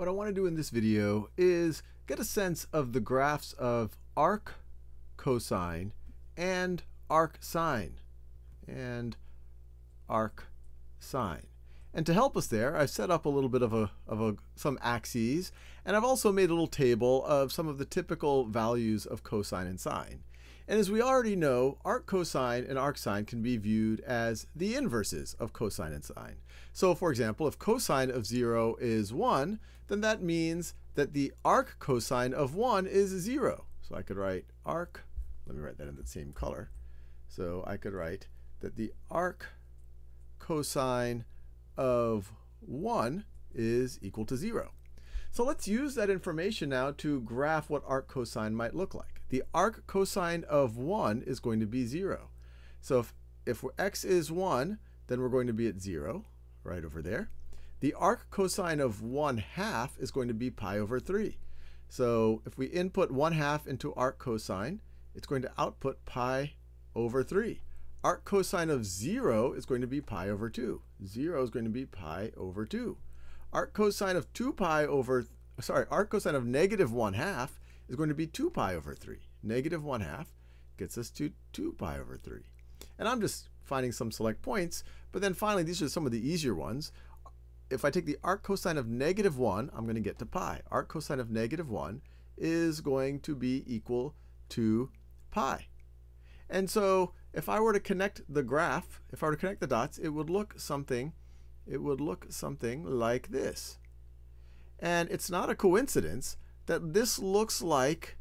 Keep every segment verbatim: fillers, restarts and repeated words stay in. What I want to do in this video is get a sense of the graphs of arc cosine and arc sine and arc sine. And to help us there, I've set up a little bit of a of a some axes, and I've also made a little table of some of the typical values of cosine and sine. And as we already know, arc cosine and arc sine can be viewed as the inverses of cosine and sine. So for example, if cosine of zero is one, then that means that the arc cosine of one is zero. So I could write arc, let me write that in the same color. So I could write that the arc cosine of one is equal to zero. So let's use that information now to graph what arc cosine might look like. The arc cosine of one is going to be zero. So if, if x is one, then we're going to be at zero, right over there. The arc cosine of one half is going to be pi over three. So if we input one half into arc cosine, it's going to output pi over three. Arc cosine of zero is going to be pi over two. zero is going to be pi over two. Arc cosine of two pi over, sorry, arc cosine of negative one half is going to be two pi over three. Negative one half gets us to two pi over three. And I'm just finding some select points, but then finally, these are some of the easier ones. If I take the arc cosine of negative one, I'm going to get to pi. Arc cosine of negative one is going to be equal to pi. And so if I were to connect the graph, if I were to connect the dots, it would look something It would look something like this. And it's not a coincidence that this looks like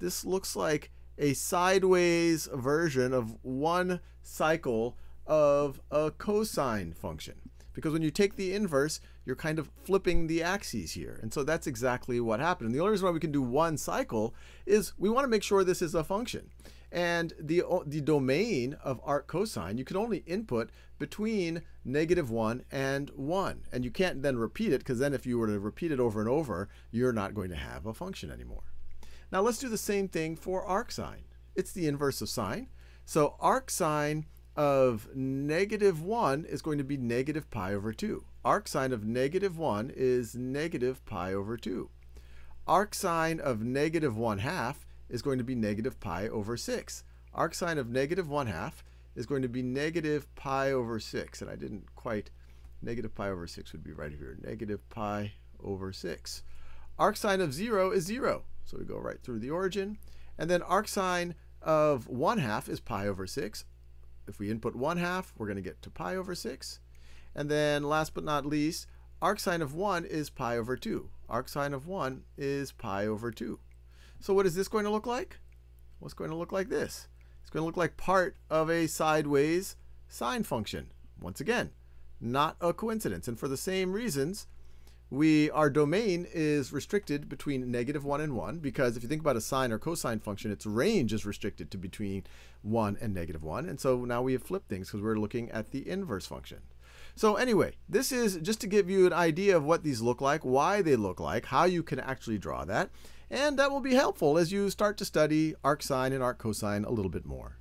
this looks like a sideways version of one cycle of a cosine function. Because when you take the inverse, you're kind of flipping the axes here. And so that's exactly what happened. And the only reason why we can do one cycle is we want to make sure this is a function. And the, the domain of arc cosine, you can only input between negative one and one. And you can't then repeat it, because then if you were to repeat it over and over, you're not going to have a function anymore. Now let's do the same thing for arc sine. It's the inverse of sine. So arc sine of negative one is going to be negative pi over two. Arc sine of negative one is negative pi over two. Arc sine of negative one half is going to be negative pi over six. Arc sine of negative one half is going to be negative pi over six. And I didn't quite, negative pi over six would be right here, negative pi over six. Arc sine of zero is zero. So we go right through the origin. And then arc sine of one half is pi over six. If we input one half, we're going to get to pi over six. And then last but not least, arc sine of one is pi over two. Arc sine of one is pi over two. So what is this going to look like? Well, it's going to look like this. It's going to look like part of a sideways sine function. Once again, not a coincidence. And for the same reasons, we, our domain is restricted between negative one and one, because if you think about a sine or cosine function, its range is restricted to between one and negative one. And so now we have flipped things because we're looking at the inverse function. So anyway, this is just to give you an idea of what these look like, why they look like, how you can actually draw that. And that will be helpful as you start to study arc sine and arc cosine a little bit more.